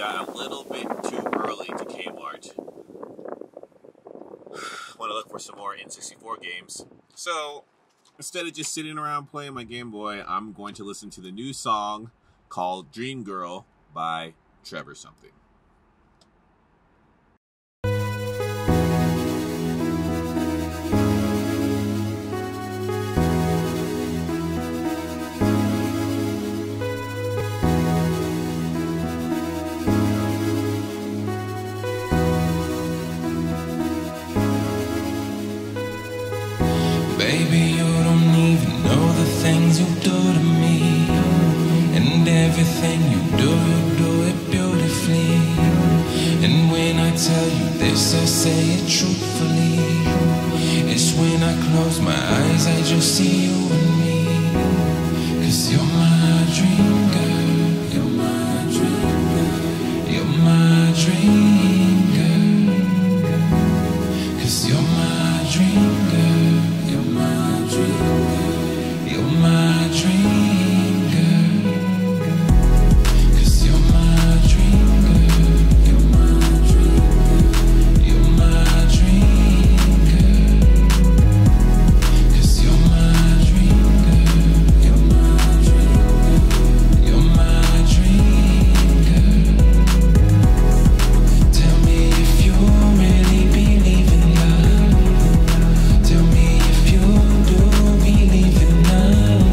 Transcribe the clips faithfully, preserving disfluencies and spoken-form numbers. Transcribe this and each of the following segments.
got a little bit too early to Kmart. Want to look for some more N sixty-four games. So instead of just sitting around playing my Game Boy, I'm going to listen to the new song called Dreamgirl by Trevor Something. Baby, you don't even know the things you do to me. And everything you do, you do it beautifully. And when I tell you this, I say it truthfully. It's when I close my eyes, I just see you and me. 'Cause you're my dream girl, you're my dream girl, you're my dream girl. 'Cause you're my dream girl, you're my dream girl. 'Cause you're my dream girl, you're my dream girl, you're my dream girl. 'Cause you're my dream girl, you're my dream girl, you're my dream girl. Tell me if you really believe in love. Tell me if you do believe in love.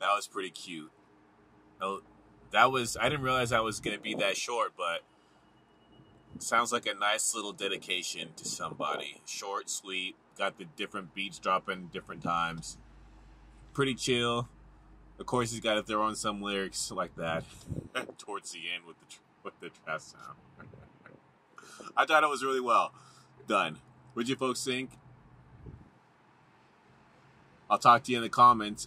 That was pretty cute. That was, I didn't realize I was going to be that short, but sounds like a nice little dedication to somebody. Short, sweet, got the different beats dropping different times. Pretty chill. Of course, he's got to throw on some lyrics like that towards the end with the, with the trap sound. I thought it was really well done. What'd you folks think? I'll talk to you in the comments.